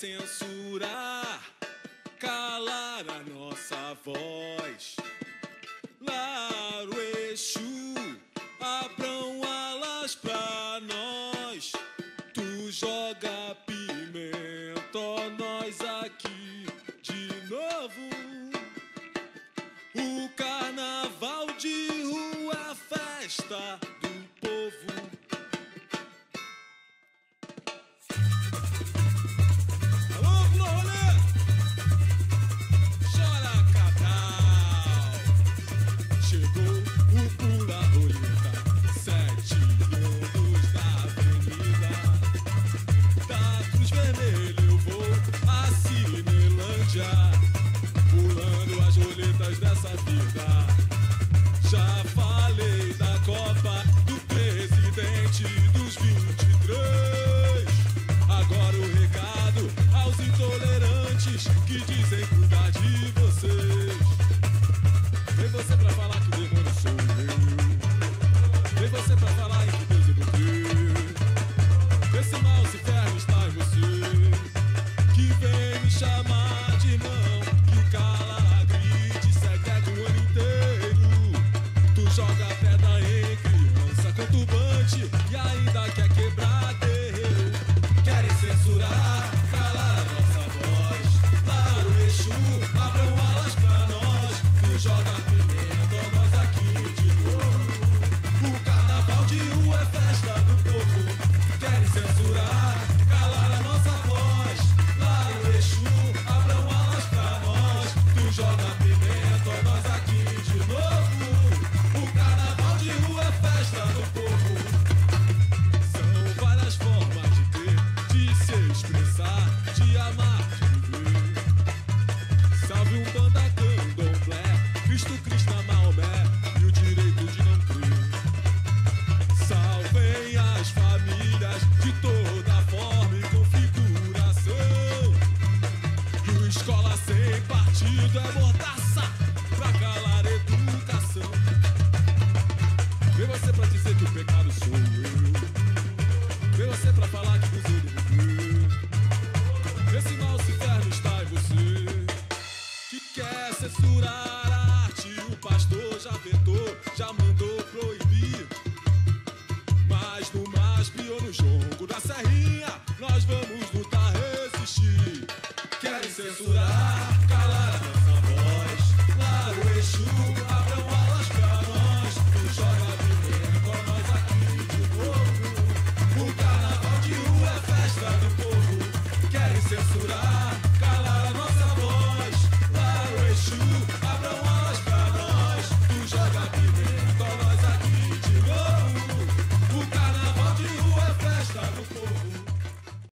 censurar, calar a nossa voz. Laroê exu, abram alas pra nós. Tu joga pimenta, ó, nós aqui de novo. O carnaval de rua, festa do povo. Pulando as roletas dessa vida. Já falei da Copa, do presidente, dos 23. Agora o recado aos intolerantes que dizem cuidar de vocês. Vem você pra falar que o demônio sou eu. Vem você pra falar